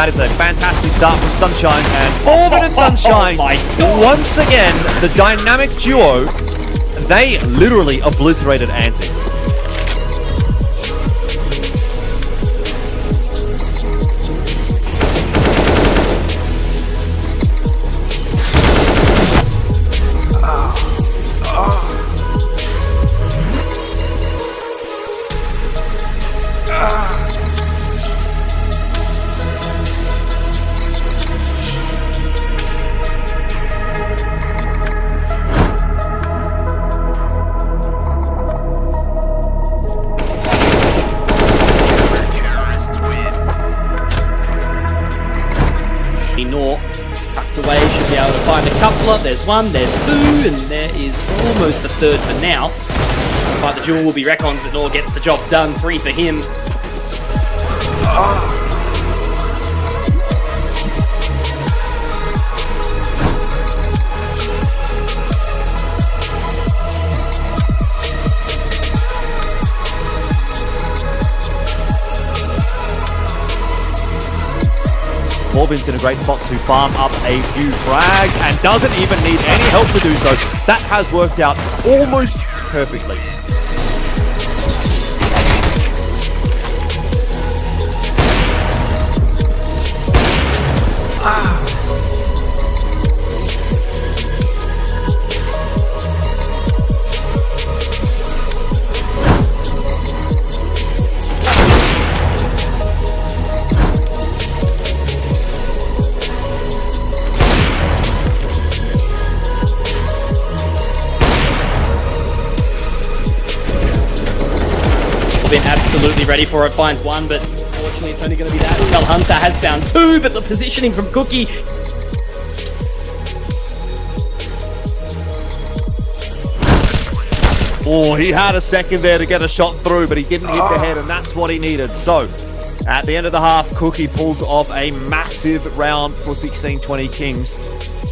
That is a fantastic start from Sunshine and Orban and Sunshine. Once again, the dynamic duo, they literally obliterated Antic. Tucked away, should be able to find a coupler. There's one, there's two, and there is almost a third for now. But the duel will be Rakon's. The door gets the job done. Three for him. Orbin's in a great spot to farm up a few frags and doesn't even need any help to do so. That has worked out almost perfectly. Been absolutely ready for it, finds one, but unfortunately it's only going to be that. Well, Hunter has found two, but the positioning from Cookie. Oh, he had a second there to get a shot through, but he didn't hit the head, and that's what he needed. So, at the end of the half, Cookie pulls off a massive round for 1620 Kings.